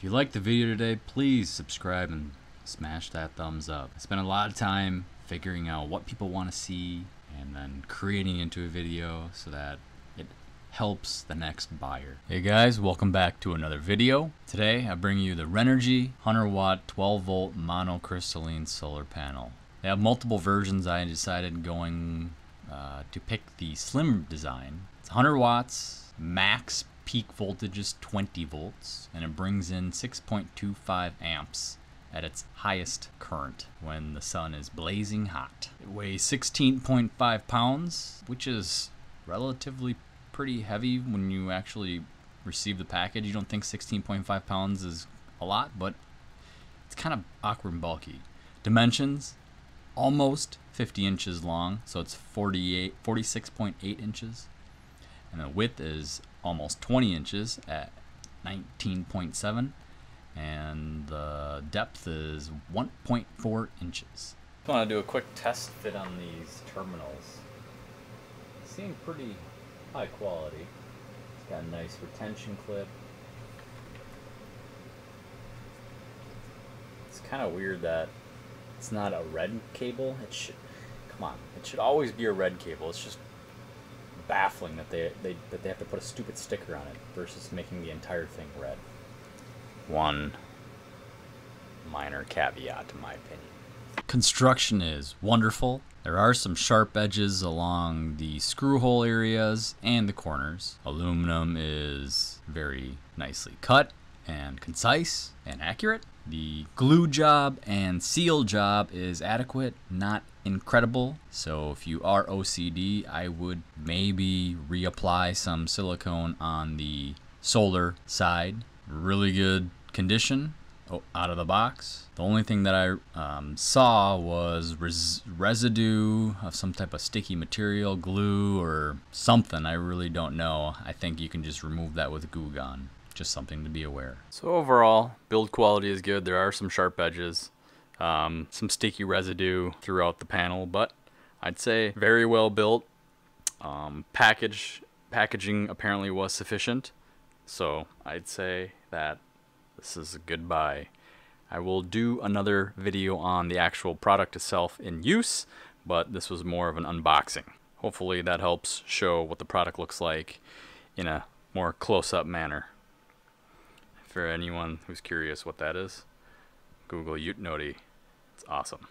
If you liked the video today, please subscribe and smash that thumbs up. I spent a lot of time figuring out what people want to see and then creating into a video so that it helps the next buyer. Hey guys, welcome back to another video. Today I bring you the Renogy 100 watt 12 volt monocrystalline solar panel. They have multiple versions. I decided going to pick the slim design. It's 100 watts, max peak voltage is 20 volts, and it brings in 6.25 amps at its highest current when the sun is blazing hot. It weighs 16.5 pounds, which is relatively pretty heavy. When you actually receive the package, you don't think 16.5 pounds is a lot, but it's kind of awkward and bulky. Dimensions: almost 50 inches long, so it's 46.8 inches, and the width is almost 20 inches at 19.7, and the depth is 1.4 inches. I want to do a quick test fit on these terminals. They seem pretty high quality. It's got a nice retention clip. It's kind of weird that it's not a red cable. It should, come on, it should always be a red cable. It's just baffling that they have to put a stupid sticker on it versus making the entire thing red. One minor caveat, in my opinion. Construction is wonderful. There are some sharp edges along the screw hole areas and the corners. Aluminum is very nicely cut and concise and accurate. The glue job and seal job is adequate, not incredible. So if you are OCD, I would maybe reapply some silicone on the solar side. Really good condition out of the box. The only thing that I saw was residue of some type of sticky material, glue or something. I really don't know. I think you can just remove that with Goo Gone. Just something to be aware. So overall, build quality is good. There are some sharp edges, some sticky residue throughout the panel, but I'd say very well built. Packaging apparently was sufficient, so I'd say that this is a good buy. I will do another video on the actual product itself in use, but this was more of an unboxing. Hopefully that helps show what the product looks like in a more close-up manner. For anyone who's curious what that is, Google Renogy. It's awesome.